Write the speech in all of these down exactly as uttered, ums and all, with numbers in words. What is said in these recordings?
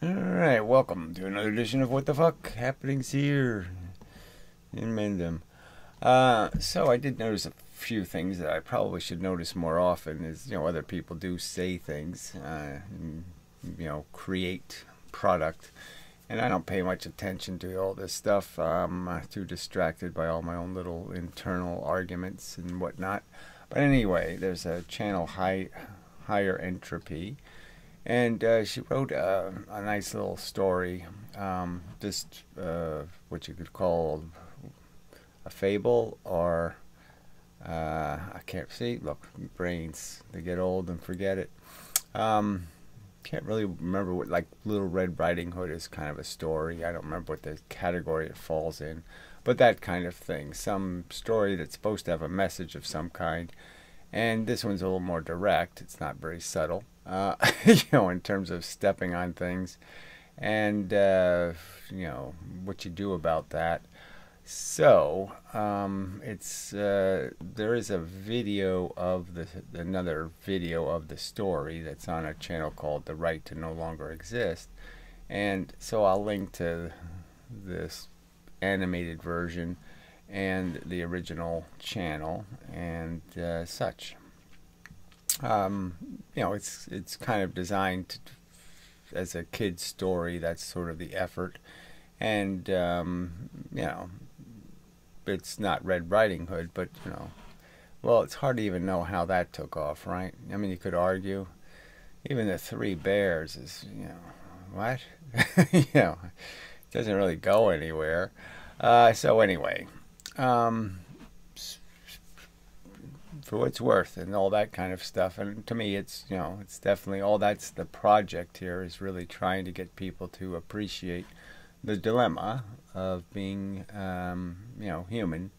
Alright, welcome to another edition of What the Fuck Happenings Here in Mendham. Uh, so I did notice a few things that I probably should notice more often is, you know, other people do say things, uh, and, you know, create product. And I don't pay much attention to all this stuff. I'm too distracted by all my own little internal arguments and whatnot. But anyway, there's a channel, high, Higher Entropy. And uh, she wrote uh, a nice little story, um, just uh, what you could call a fable, or uh, I can't see. Look, brains, they get old and forget it. Um, can't really remember what, like, Little Red Riding Hood is kind of a story. I don't remember what the category it falls in, but that kind of thing. Some story that's supposed to have a message of some kind. And this one's a little more direct. It's not very subtle, uh, you know, in terms of stepping on things and, uh, you know, what you do about that. So um, it's uh, there is a video of the, another video of the story that's on a channel called The Right to No Longer Exist. And so I'll link to this animated version and the original channel and uh, such. Um, you know, it's it's kind of designed to, as a kid's story. That's sort of the effort, and um, you know, it's not Red Riding Hood, but you know, well, it's hard to even know how that took off, right? I mean, you could argue, even the Three Bears is, you know, what, you know, it doesn't really go anywhere. Uh, so anyway. Um, for what it's worth and all that kind of stuff, and to me it's, you know, it's definitely all that's the project here, is really trying to get people to appreciate the dilemma of being um, you know, human,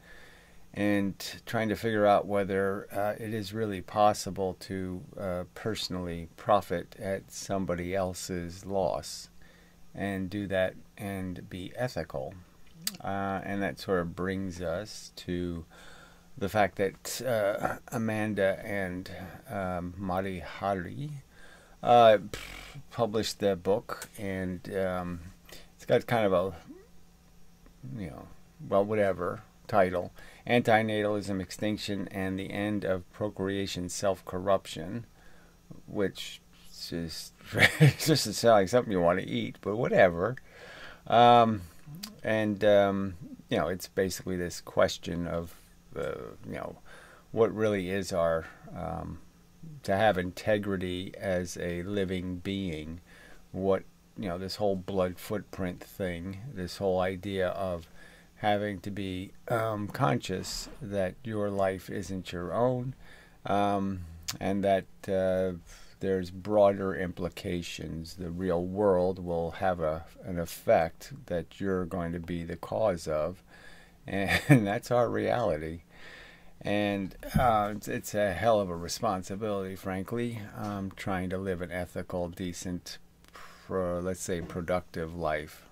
and trying to figure out whether uh, it is really possible to uh, personally profit at somebody else's loss and do that and be ethical. Uh, and that sort of brings us to the fact that uh, Amanda and um, Mari Hari uh, published their book, and um, it's got kind of a, you know, well, whatever title, Antinatalism Extinction and the End of Procreation Self-Corruption, which is just just sounds like something you want to eat, but whatever. Um, And, um, you know, it's basically this question of, uh, you know, what really is our, um, to have integrity as a living being, what, you know, this whole blood footprint thing, this whole idea of having to be um, conscious that your life isn't your own, um, and that uh, there's broader implications. The real world will have a, an effect that you're going to be the cause of, and that's our reality. And uh, it's, it's a hell of a responsibility, frankly, um, trying to live an ethical, decent, pro, let's say productive life,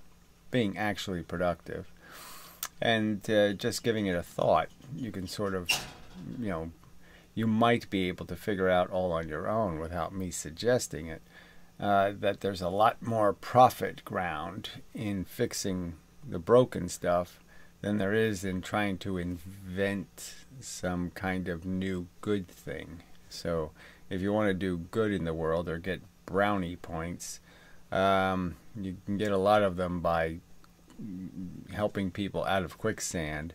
being actually productive. And uh, just giving it a thought, you can sort of, you know, you might be able to figure out all on your own without me suggesting it, uh, that there's a lot more profit ground in fixing the broken stuff than there is in trying to invent some kind of new good thing. So if you want to do good in the world or get brownie points, um, you can get a lot of them by helping people out of quicksand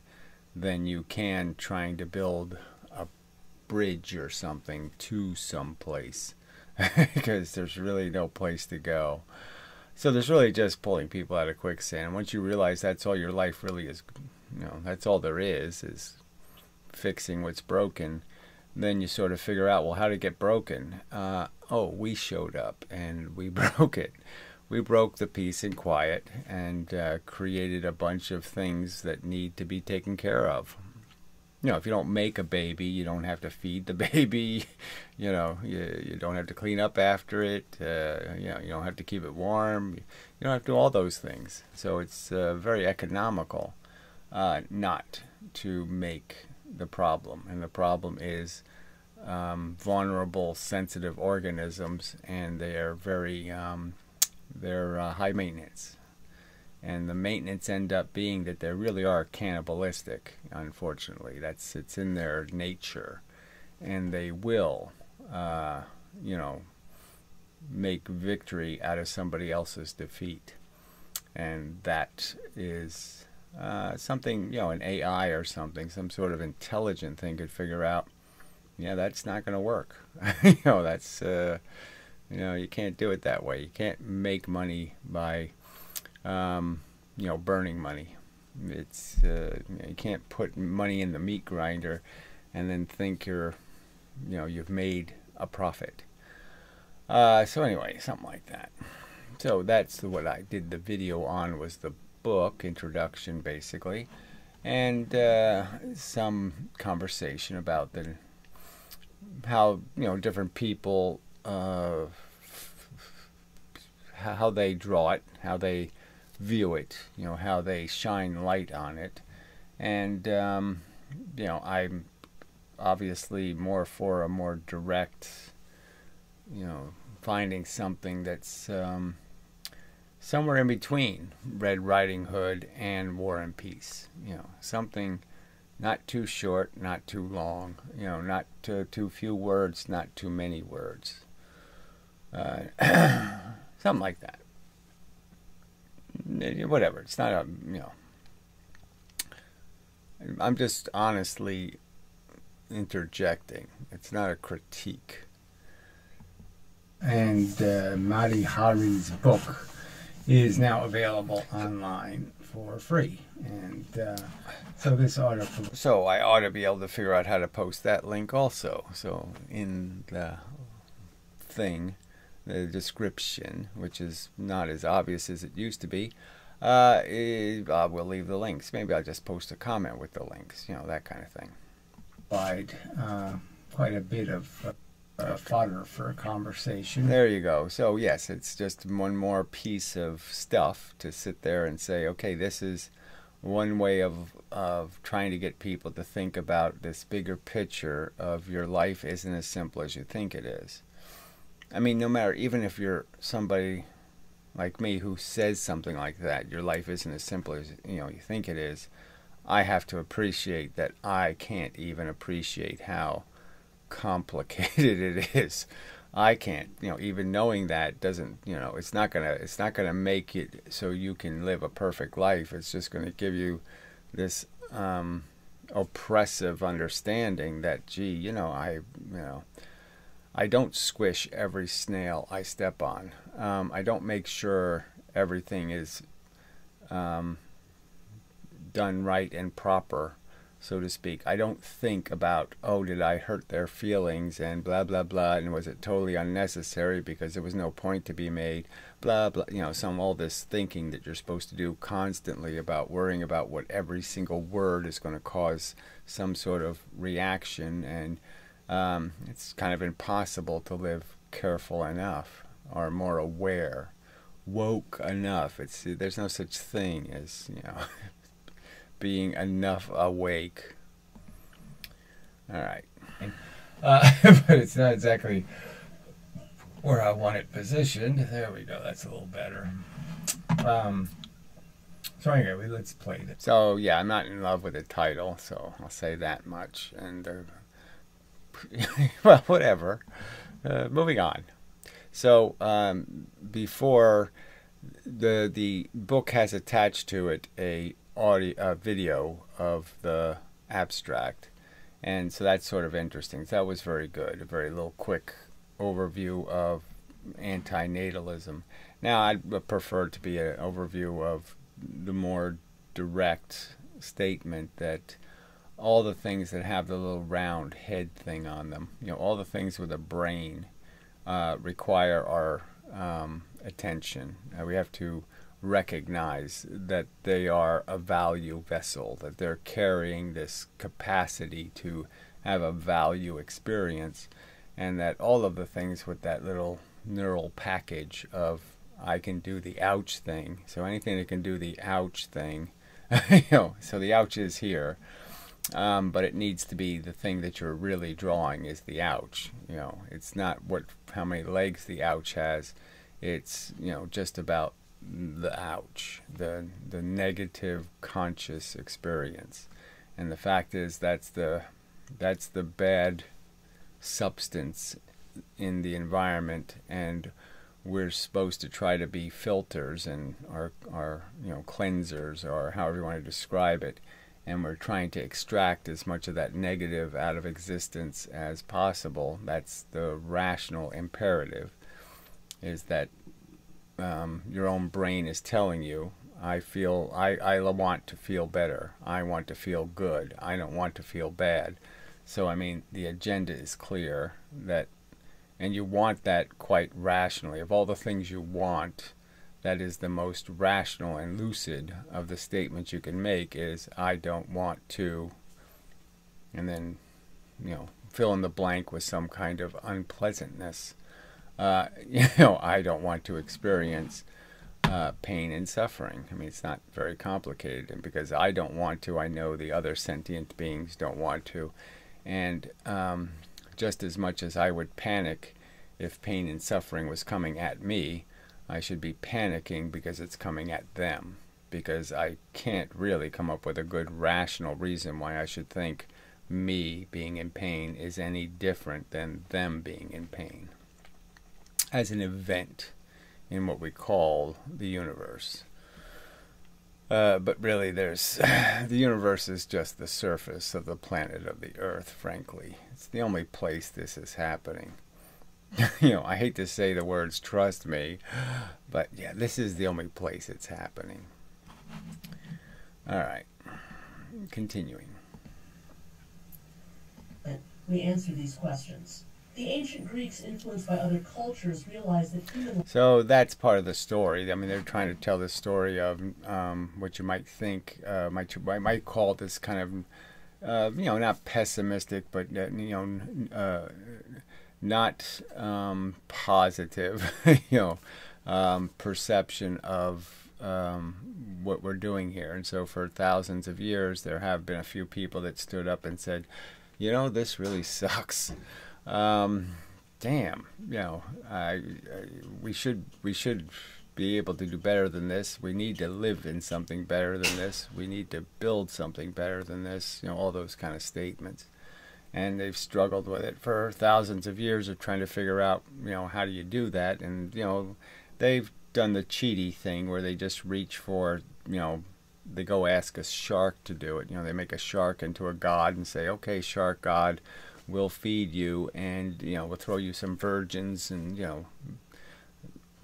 than you can trying to build bridge or something to someplace, because there's really no place to go. So there's really just pulling people out of quicksand. Once you realize that's all your life really is, you know, that's all there is, is fixing what's broken, then you sort of figure out, well, how to get broken. Uh, oh, we showed up and we broke it. We broke the peace and quiet and uh, created a bunch of things that need to be taken care of. You know, if you don't make a baby, you don't have to feed the baby, you know, you, you don't have to clean up after it, uh, you know, you don't have to keep it warm, you don't have to do all those things. So it's uh, very economical uh, not to make the problem. And the problem is um, vulnerable, sensitive organisms, and they are very um, They're uh, high maintenance. And the maintenance end up being that they really are cannibalistic, unfortunately. That's, it's in their nature. And they will, uh, you know, make victory out of somebody else's defeat. And that is uh, something, you know, an A I or something, some sort of intelligent thing could figure out, yeah, that's not going to work. You know, that's, uh, you know, you can't do it that way. You can't make money by... Um, you know, burning money. It's uh, you can't put money in the meat grinder and then think you're, you know, you've made a profit. Uh, so anyway, something like that. So that's what I did the video on, was the book introduction basically, and uh, some conversation about the how you know different people uh, how they draw it, how they view it, you know, how they shine light on it. And um, you know, I'm obviously more for a more direct, you know, finding something that's um, somewhere in between Red Riding Hood and War and Peace, you know, something not too short, not too long, you know, not too, too few words, not too many words, uh, something like that. Whatever, it's not a, you know, I'm just honestly interjecting. It's not a critique. And uh, Mari Hari's book is now available online for free. And uh, so this article. So I ought to be able to figure out how to post that link also. So in the thing, the description, which is not as obvious as it used to be, uh, it, uh, we'll leave the links. Maybe I'll just post a comment with the links, you know, that kind of thing. Quite, uh, quite a bit of uh, fodder for a conversation. There you go. So yes, it's just one more piece of stuff to sit there and say, okay, this is one way of, of trying to get people to think about this bigger picture of your life isn't as simple as you think it is. I mean, no matter, even if you're somebody like me who says something like that, your life isn't as simple as, you know, you think it is, I have to appreciate that I can't even appreciate how complicated it is. I can't, you know, even knowing that doesn't, you know, it's not gonna, it's not gonna make it so you can live a perfect life. It's just gonna give you this um, oppressive understanding that, gee, you know, I, you know, I don't squish every snail I step on. Um, I don't make sure everything is um, done right and proper, so to speak. I don't think about, oh, did I hurt their feelings and blah, blah, blah, and was it totally unnecessary because there was no point to be made, blah, blah, you know, some all this thinking that you're supposed to do constantly about worrying about what every single word is going to cause some sort of reaction. And Um, it's kind of impossible to live careful enough or more aware, woke enough. It's, there's no such thing as, you know, being enough awake. All right. Uh, but it's not exactly where I want it positioned. There we go. That's a little better. Um, so anyway, let's play this. So, yeah, I'm not in love with the title, so I'll say that much. And the... well, whatever. Uh, moving on. So um, before the the book has attached to it a audio a video of the abstract, and so that's sort of interesting. So that was very good. A very little quick overview of antinatalism. Now I'd prefer to be an overview of the more direct statement that. All the things that have the little round head thing on them, you know, all the things with a brain uh, require our um, attention. Uh, we have to recognize that they are a value vessel, that they're carrying this capacity to have a value experience, and that all of the things with that little neural package of I can do the ouch thing, so anything that can do the ouch thing, you know, so the ouch is here. Um, but it needs to be the thing that you're really drawing is the ouch. You know, it's not what how many legs the ouch has. It's, you know, just about the ouch, the, the negative conscious experience. And the fact is that's the, that's the bad substance in the environment, and we're supposed to try to be filters and our, our you know, cleansers, or however you want to describe it. And we're trying to extract as much of that negative out of existence as possible. That's the rational imperative, is that um, your own brain is telling you, I feel, I, I want to feel better. I want to feel good. I don't want to feel bad. So, I mean, the agenda is clear, that, and you want that quite rationally. Of all the things you want, that is the most rational and lucid of the statements you can make, is I don't want to, and then, you know, fill in the blank with some kind of unpleasantness. Uh, you know, I don't want to experience uh, pain and suffering. I mean, it's not very complicated. And because I don't want to, I know the other sentient beings don't want to. And um, just as much as I would panic if pain and suffering was coming at me, I should be panicking because it's coming at them, because I can't really come up with a good rational reason why I should think me being in pain is any different than them being in pain as an event in what we call the universe. Uh, but really, there's the universe is just the surface of the planet of the Earth, frankly. It's the only place this is happening. You know, I hate to say the words, trust me, but yeah, this is the only place it's happening. All right, continuing. We answer these questions. The ancient Greeks, influenced by other cultures, realized that human... So that's part of the story. I mean, they're trying to tell the story of um, what you might think, uh, might you, I might call this kind of, uh, you know, not pessimistic, but, uh, you know... Uh, not um, positive, you know, um, perception of um, what we're doing here. And so for thousands of years, there have been a few people that stood up and said, you know, this really sucks. Um, damn, you know, I, I, we should, we should be able to do better than this. We need to live in something better than this. We need to build something better than this, you know, all those kind of statements. And they've struggled with it for thousands of years of trying to figure out, you know, how do you do that? And, you know, they've done the cheaty thing where they just reach for, you know, they go ask a shark to do it. You know, they make a shark into a god and say, okay, shark god, we'll feed you and, you know, we'll throw you some virgins and, you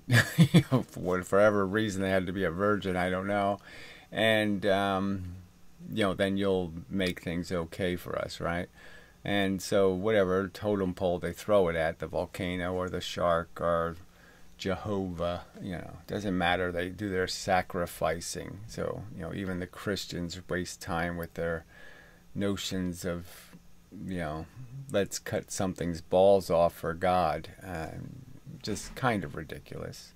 know, you know, for whatever reason they had to be a virgin, I don't know. And, um, you know, then you'll make things okay for us, right? And so whatever totem pole they throw it at, the volcano or the shark or Jehovah, you know, it doesn't matter. They do their sacrificing. So, you know, even the Christians waste time with their notions of, you know, let's cut something's balls off for God. Uh, just kind of ridiculous.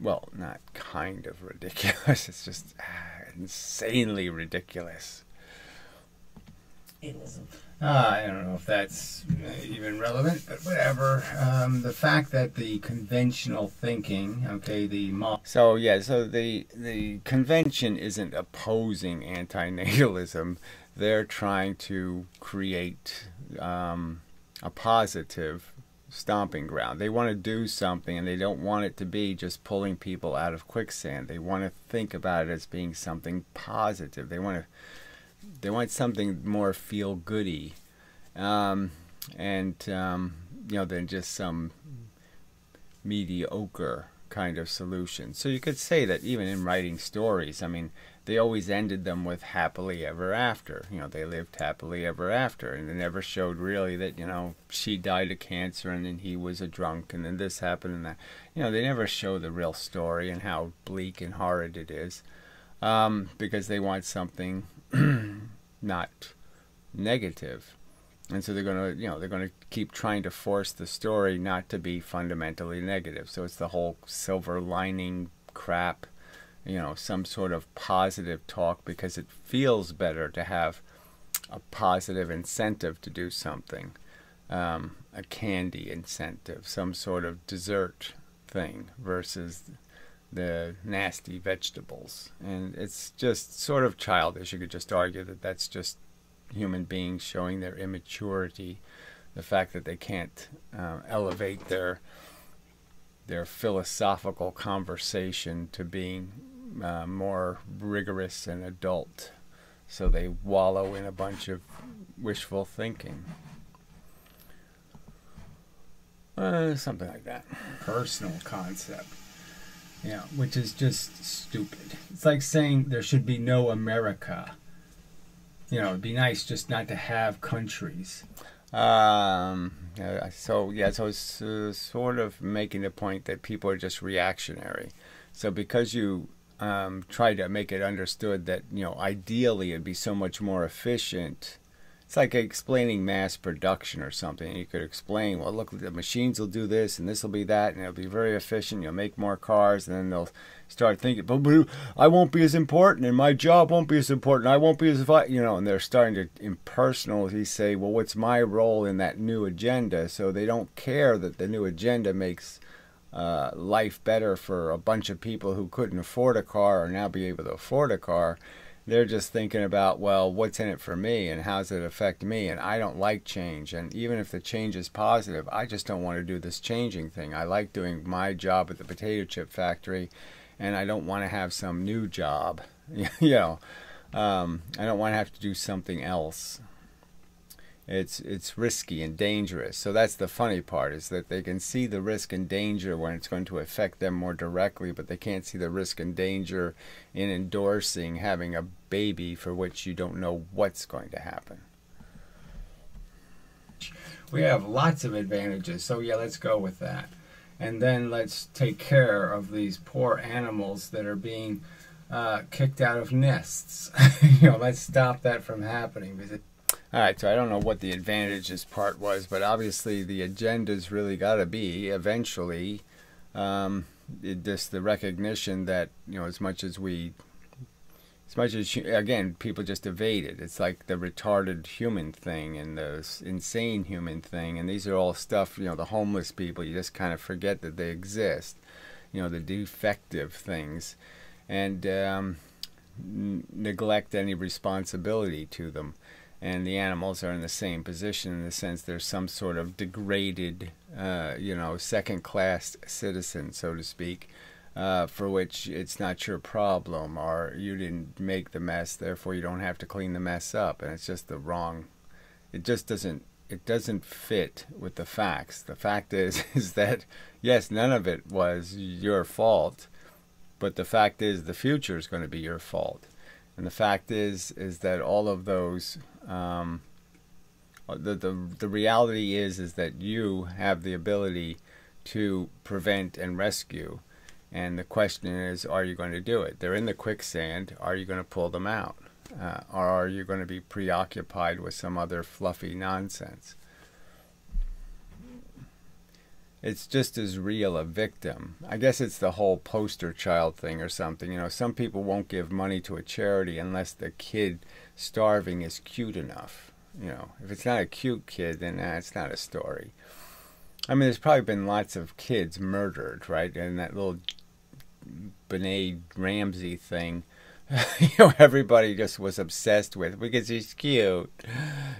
Well, not kind of ridiculous. It's just ah, insanely ridiculous. Uh, I don't know if that's even relevant, but whatever. Um, the fact that the conventional thinking, okay, the mo so yeah, so the the convention isn't opposing antinatalism. They're trying to create um, a positive stomping ground. They want to do something, and they don't want it to be just pulling people out of quicksand. They want to think about it as being something positive. They want to. They want something more feel-goody, um, and um, you know, than just some mediocre kind of solution. So you could say that even in writing stories, I mean, they always ended them with happily ever after. You know, they lived happily ever after, and they never showed really that, you know, she died of cancer and then he was a drunk and then this happened and that. You know, they never show the real story and how bleak and horrid it is, um, because they want something. Not negative. And so they're going to, you know, they're going to keep trying to force the story not to be fundamentally negative. So it's the whole silver lining crap, you know, some sort of positive talk, because it feels better to have a positive incentive to do something, um, a candy incentive, some sort of dessert thing versus the nasty vegetables. And it's just sort of childish. You could just argue that that's just human beings showing their immaturity, the fact that they can't uh, elevate their their philosophical conversation to being uh, more rigorous and adult. So they wallow in a bunch of wishful thinking. Uh, something like that. Personal concept. Yeah, which is just stupid. It's like saying there should be no America. You know, it'd be nice just not to have countries. Um, uh, so, yeah, so it's uh, sort of making the point that people are just reactionary. So because you um, try to make it understood that, you know, ideally it'd be so much more efficient. It's like explaining mass production or something. You could explain, well, look, the machines will do this, and this will be that, and it'll be very efficient. You'll make more cars, and then they'll start thinking, but I won't be as important, and my job won't be as important. I won't be as, you know, and they're starting to impersonally say, well, what's my role in that new agenda? So they don't care that the new agenda makes uh, life better for a bunch of people who couldn't afford a car or now be able to afford a car. They're just thinking about, well, what's in it for me and how does it affect me? And I don't like change. And even if the change is positive, I just don't want to do this changing thing. I like doing my job at the potato chip factory, and I don't want to have some new job. You know, um, I don't want to have to do something else. It's, it's risky and dangerous. So that's the funny part, is that they can see the risk and danger when it's going to affect them more directly, but they can't see the risk and danger in endorsing having a baby for which you don't know what's going to happen. We have lots of advantages, so yeah, let's go with that. And then let's take care of these poor animals that are being uh, kicked out of nests. You know, let's stop that from happening. Because it All right, so I don't know what the advantages part was, but obviously the agenda's really got to be, eventually, um, it, just the recognition that, you know, as much as we, as much as, again, people just evade it. It's like the retarded human thing and the insane human thing, and these are all stuff, you know, the homeless people, you just kind of forget that they exist, you know, the defective things, and um, n- neglect any responsibility to them. And the animals are in the same position in the sense there's some sort of degraded, uh, you know, second-class citizen, so to speak, uh, for which it's not your problem, or you didn't make the mess, therefore you don't have to clean the mess up. And it's just the wrong, it just doesn't, it doesn't fit with the facts. The fact is, is that, yes, none of it was your fault, but the fact is the future is going to be your fault. And the fact is, is that all of those, um, the, the, the reality is, is that you have the ability to prevent and rescue. And the question is, are you going to do it? They're in the quicksand. Are you going to pull them out? Uh, or are you going to be preoccupied with some other fluffy nonsense? It's just as real a victim. I guess it's the whole poster child thing or something. You know, some people won't give money to a charity unless the kid starving is cute enough. You know, if it's not a cute kid, then uh, it's not a story. I mean, there's probably been lots of kids murdered, right? And that little JonBenét Ramsey thing, you know, everybody just was obsessed with because she's cute,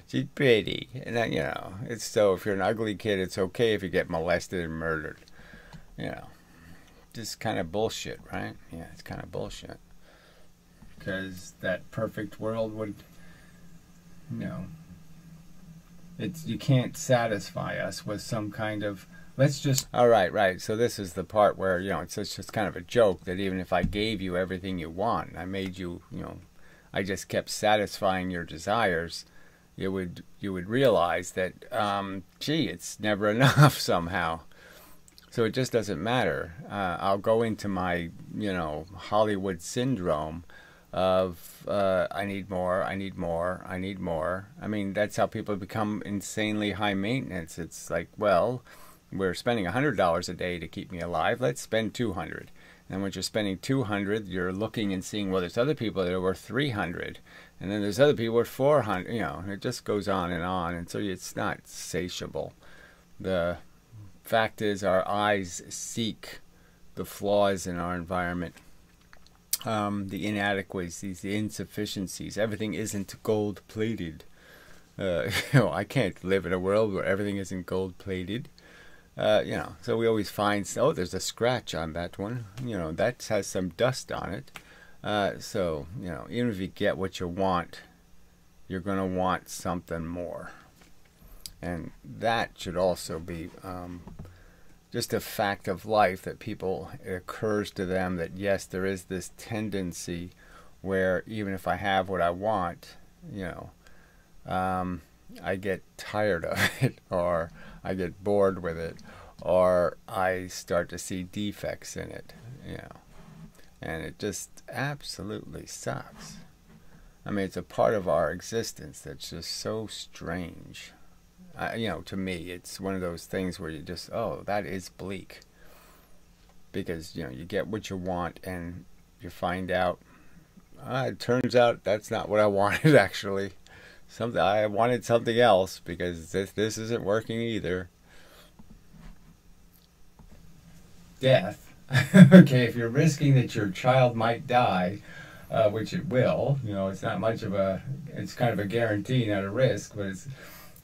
she's pretty, and then, you know, it's so if you're an ugly kid, it's okay if you get molested and murdered, you know, just kind of bullshit, right? Yeah, it's kind of bullshit because that perfect world would, you know, it's you can't satisfy us with some kind of. Let's just... All right, right. So this is the part where, you know, it's just, it's kind of a joke that even if I gave you everything you want, I made you, you know, I just kept satisfying your desires, you would, you would realize that, um, gee, it's never enough somehow. So it just doesn't matter. Uh, I'll go into my, you know, Hollywood syndrome of uh, I need more, I need more, I need more. I mean, that's how people become insanely high maintenance. It's like, well... We're spending one hundred dollars a day to keep me alive. Let's spend two hundred dollars. And when you're spending two hundred dollars, you're looking and seeing, well, there's other people that are worth three hundred dollars. And then there's other people worth four hundred dollars. You know, it just goes on and on. And so it's not satiable. The fact is, our eyes seek the flaws in our environment, um, the inadequacies, the insufficiencies. Everything isn't gold-plated. Uh, you know, I can't live in a world where everything isn't gold-plated. Uh, you know, so we always find, oh, there's a scratch on that one. You know, that has some dust on it. Uh, so, you know, even if you get what you want, you're going to want something more. And that should also be um, just a fact of life that people, it occurs to them that, yes, there is this tendency where even if I have what I want, you know, um, I get tired of it, or I get bored with it, or I start to see defects in it, you know. And it just absolutely sucks. I mean, it's a part of our existence that's just so strange. I, you know, to me, it's one of those things where you just, oh, that is bleak. Because, you know, you get what you want and you find out, ah, it turns out that's not what I wanted, actually. Something, I wanted something else, because this, this isn't working either. Death. Okay, if you're risking that your child might die, uh, which it will, you know, it's not much of a, it's kind of a guarantee, not a risk, but it's,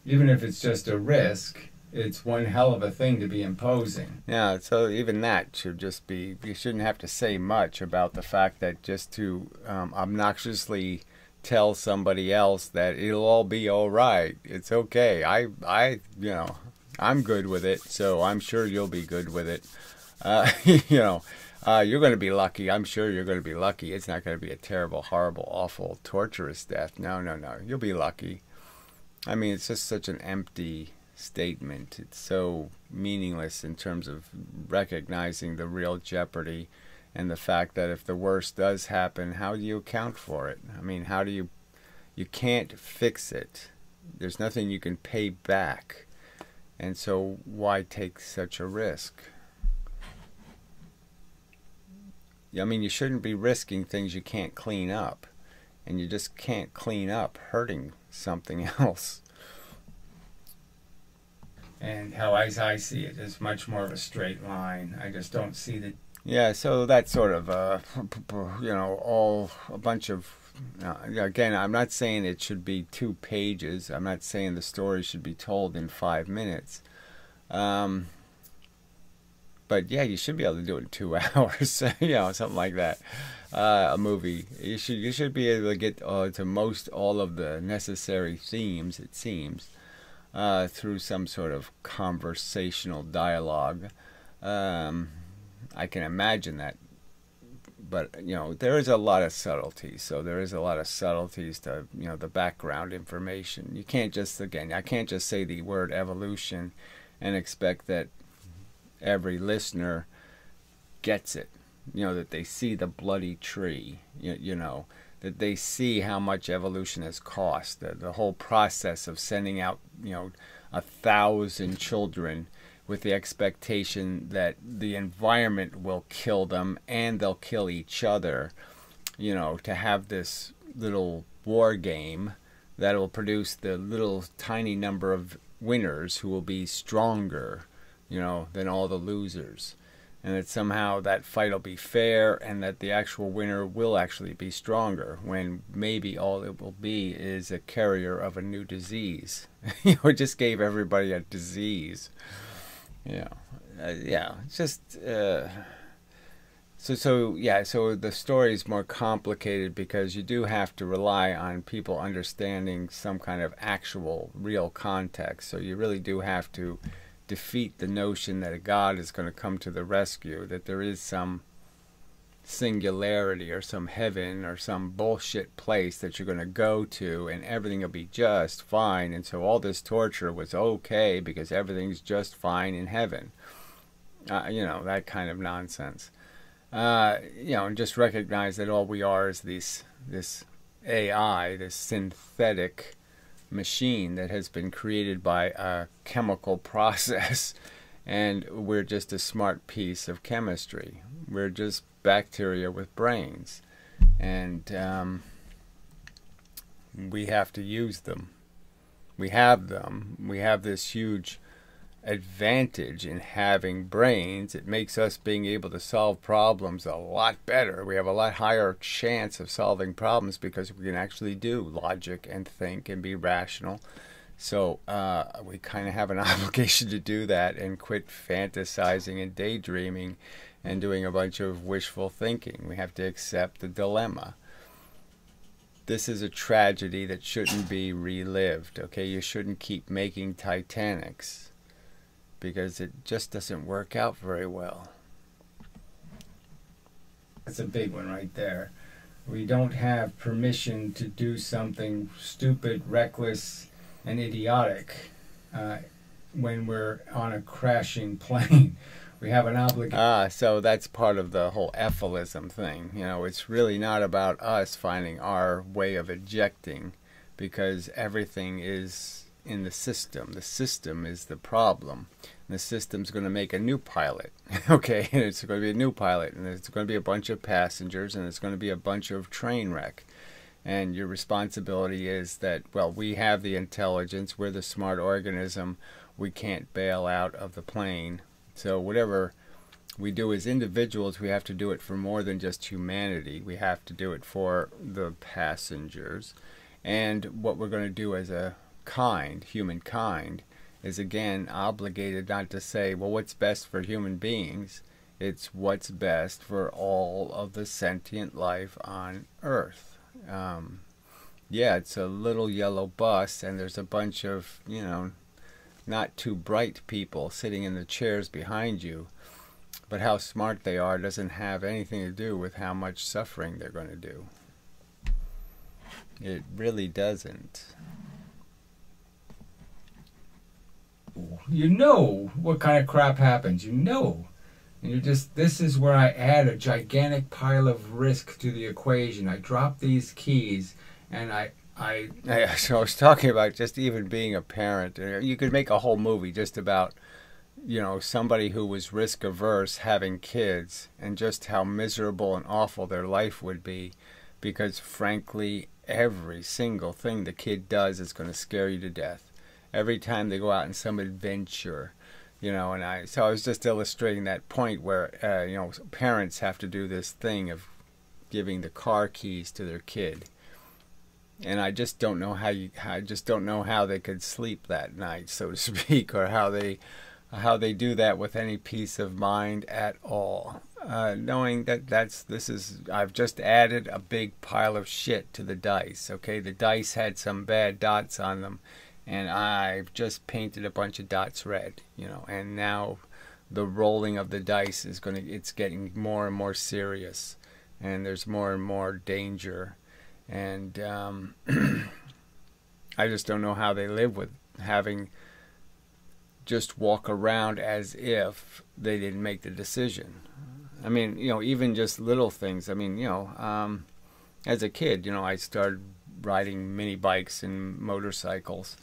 even if it's just a risk, it's one hell of a thing to be imposing. Yeah, so even that should just be, you shouldn't have to say much about the fact that just to um, obnoxiously tell somebody else that it'll all be all right, it's okay, I, I, you know, I'm good with it, so I'm sure you'll be good with it. Uh, you know, uh, you're going to be lucky. I'm sure you're going to be lucky. It's not going to be a terrible, horrible, awful, torturous death. No, no, no. You'll be lucky. I mean, it's just such an empty statement. It's so meaningless in terms of recognizing the real jeopardy and the fact that if the worst does happen, how do you account for it? I mean, how do you... You can't fix it. There's nothing you can pay back. And so why take such a risk? I mean, you shouldn't be risking things you can't clean up. And you just can't clean up hurting something else. And how as I see it is much more of a straight line. I just don't see the... Yeah, so that's sort of, uh, you know, all a bunch of... Uh, again, I'm not saying it should be two pages. I'm not saying the story should be told in five minutes. Um... But yeah, you should be able to do it in two hours, you know, something like that. Uh, a movie, you should you should be able to get uh, to most all of the necessary themes, it seems, uh, through some sort of conversational dialogue. Um, I can imagine that, but you know, there is a lot of subtlety. So there is a lot of subtleties to, you know, the background information. You can't just, again, I can't just say the word evolution and expect that every listener gets it, you know, that they see the bloody tree, you, you know, that they see how much evolution has cost, the, the whole process of sending out, you know, a thousand children with the expectation that the environment will kill them and they'll kill each other, you know, to have this little war game that will produce the little tiny number of winners who will be stronger, you know, than all the losers, and that somehow that fight will be fair and that the actual winner will actually be stronger, when maybe all it will be is a carrier of a new disease. You know, it just gave everybody a disease. Yeah, uh, yeah, it's just uh, so so yeah, so the story is more complicated because you do have to rely on people understanding some kind of actual real context. So you really do have to defeat the notion that a God is going to come to the rescue, that there is some singularity or some heaven or some bullshit place that you're going to go to and everything will be just fine, and so all this torture was okay because everything's just fine in heaven. Uh, you know, that kind of nonsense. Uh, you know, and just recognize that all we are is these, this A I, this synthetic machine that has been created by a chemical process, and we're just a smart piece of chemistry. We're just bacteria with brains, and um, we have to use them. We have them. We have this huge advantage in having brains. It makes us being able to solve problems a lot better. We have a lot higher chance of solving problems because we can actually do logic and think and be rational. So uh, we kind of have an obligation to do that and quit fantasizing and daydreaming and doing a bunch of wishful thinking. We have to accept the dilemma. This is a tragedy that shouldn't be relived, okay? You shouldn't keep making Titanics because it just doesn't work out very well. That's a big one right there. We don't have permission to do something stupid, reckless, and idiotic uh, when we're on a crashing plane. We have an obligation. Ah, so that's part of the whole ethylism thing. You know, it's really not about us finding our way of ejecting, because everything is in the system. The system is the problem. And the system's going to make a new pilot, okay? And it's going to be a new pilot, and it's going to be a bunch of passengers, and it's going to be a bunch of train wreck. And your responsibility is that, well, we have the intelligence, we're the smart organism, we can't bail out of the plane. So whatever we do as individuals, we have to do it for more than just humanity. We have to do it for the passengers. And what we're going to do as a kind, humankind, is again obligated not to say, well, what's best for human beings? It's what's best for all of the sentient life on Earth. Um, yeah, it's a little yellow bus, and there's a bunch of, you know, not too bright people sitting in the chairs behind you, but how smart they are doesn't have anything to do with how much suffering they're going to do. It really doesn't. You know what kind of crap happens. You know. And you're just, this is where I add a gigantic pile of risk to the equation. I drop these keys and I... I, I so I was talking about just even being a parent. You could make a whole movie just about, you know, somebody who was risk averse having kids and just how miserable and awful their life would be, because frankly, every single thing the kid does is going to scare you to death. Every time they go out on some adventure, you know, and I, so I was just illustrating that point where, uh, you know, parents have to do this thing of giving the car keys to their kid. And I just don't know how you, I just don't know how they could sleep that night, so to speak, or how they, how they do that with any peace of mind at all. Uh, knowing that that's, this is, I've just added a big pile of shit to the dice, okay? The dice had some bad dots on them, and I've just painted a bunch of dots red, you know, and now the rolling of the dice is going to, it's getting more and more serious, and there's more and more danger, and um, I just don't know how they live with having just walk around as if they didn't make the decision. I mean, you know, even just little things. I mean, you know, um, as a kid, you know, I started riding mini bikes and motorcycles.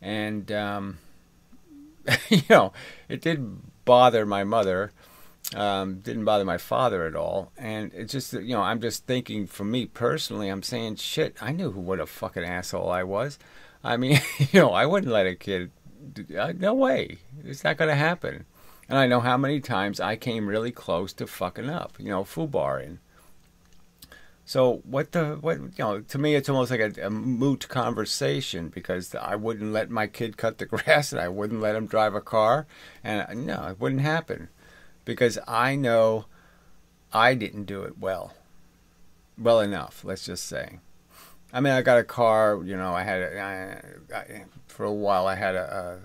And, um, you know, it did bother my mother, um, didn't bother my father at all. And it's just, you know, I'm just thinking for me personally, I'm saying, shit, I knew what a fucking asshole I was. I mean, you know, I wouldn't let a kid, no way, it's not going to happen. And I know how many times I came really close to fucking up, you know, foobarring. So what the, what, you know, to me it's almost like a, a moot conversation, because I wouldn't let my kid cut the grass, and I wouldn't let him drive a car, and no, it wouldn't happen, because I know I didn't do it well, well enough, let's just say. I mean, I got a car, you know, I had, a, I, I, for a while I had a,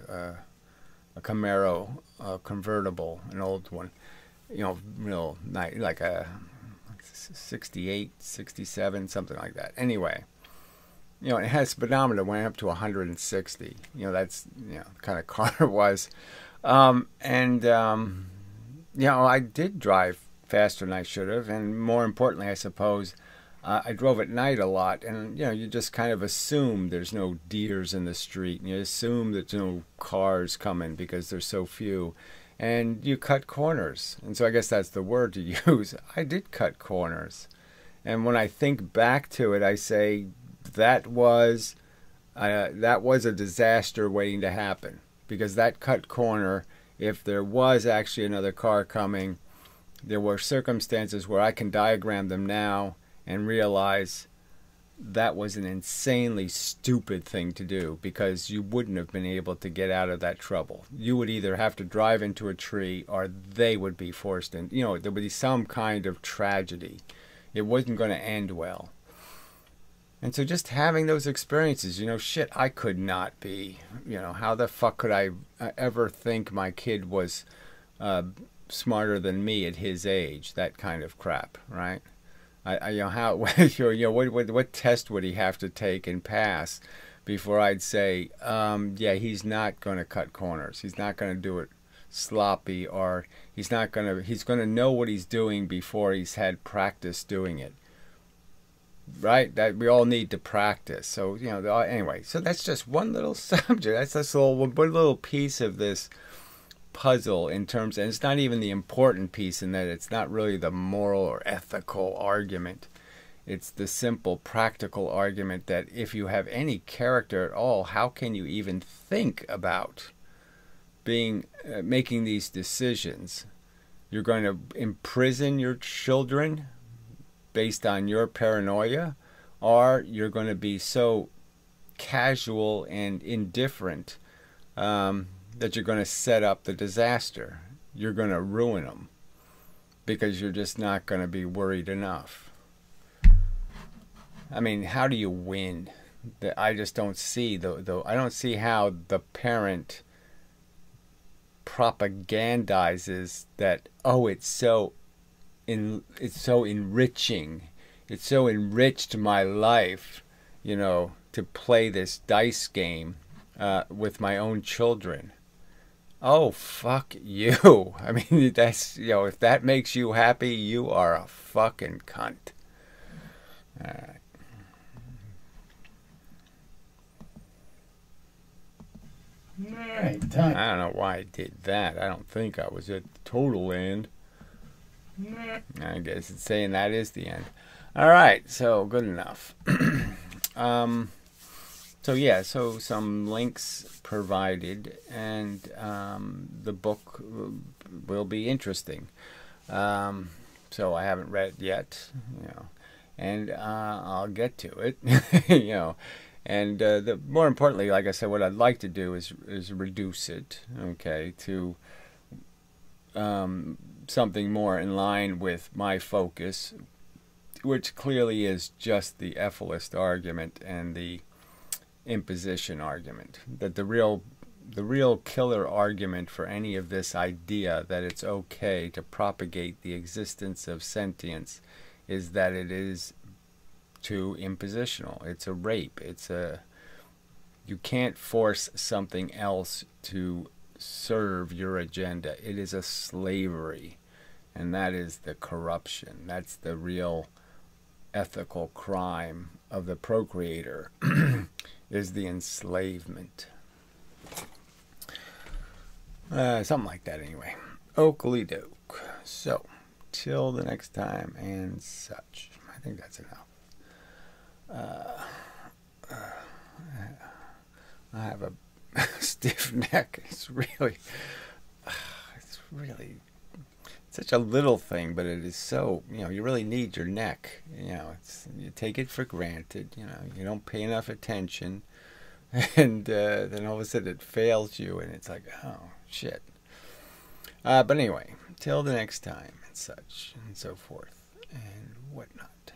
a, a Camaro, a convertible, an old one, you know, real nice, like a sixty-eight, sixty-seven, something like that. Anyway, you know, it had a speedometer, went up to one hundred sixty. You know, that's, you know, the kind of car it was. Um, and, um, you know, I did drive faster than I should have. And more importantly, I suppose, uh, I drove at night a lot. And, you know, you just kind of assume there's no deers in the street. And you assume that there's no cars coming because there's so few. And you cut corners. And so I guess that's the word to use. I did cut corners. And when I think back to it, I say that was, uh, that was a disaster waiting to happen. because that cut corner. If there was actually another car coming, there were circumstances where I can diagram them now and realize that was an insanely stupid thing to do, because you wouldn't have been able to get out of that trouble. You would either have to drive into a tree or they would be forced in. You know, there would be some kind of tragedy. It wasn't going to end well. And so just having those experiences, you know, shit, I could not be, you know, how the fuck could I ever think my kid was uh, smarter than me at his age? That kind of crap, right? I, I, you know, how, you know, what, what, what test would he have to take and pass before I'd say, um, yeah, he's not going to cut corners. He's not going to do it sloppy, or he's not going to, he's going to know what he's doing before he's had practice doing it. Right? That we all need to practice. So, you know, anyway, so that's just one little subject. That's just a little, one little piece of this puzzle in terms, and it's not even the important piece in that it's not really the moral or ethical argument. It's the simple practical argument that if you have any character at all, how can you even think about being, uh, making these decisions? You're going to imprison your children based on your paranoia, or you're going to be so casual and indifferent um, that you're going to set up the disaster. You're going to ruin them because you're just not going to be worried enough. I mean, how do you win? I just don't see the, the I don't see how the parent propagandizes that. Oh, it's so. In, it's so enriching. It's so enriched my life, you know, to play this dice game uh, with my own children. Oh, fuck you. I mean, that's, you know, if that makes you happy, you are a fucking cunt. All right. All right, time. I don't know why I did that. I don't think I was at the total end. I guess it's saying that is the end. All right, so good enough. um, so yeah, so some links provided, and um, the book will be interesting. Um, so I haven't read it yet, you know, and uh, I'll get to it, you know. And uh, the more importantly, like I said, what I'd like to do is is reduce it, okay, to. Um, something more in line with my focus, which clearly is just the ethyllist argument and the imposition argument. That the real, the real killer argument for any of this idea that it's okay to propagate the existence of sentience is that it is too impositional. It's a rape. It's a, you can't force something else to serve your agenda. It is a slavery, and that is the corruption. That's the real ethical crime of the procreator, is the enslavement. Uh, something like that anyway. Oakley doke. So, till the next time and such. I think that's enough. Uh, uh, I have a stiff neck. It's really, it's really it's such a little thing, but it is so, you know, you really need your neck. You know, it's, you take it for granted, you know, you don't pay enough attention, and uh, then all of a sudden it fails you, and it's like, oh, shit. Uh, but anyway, till the next time and such and so forth and whatnot.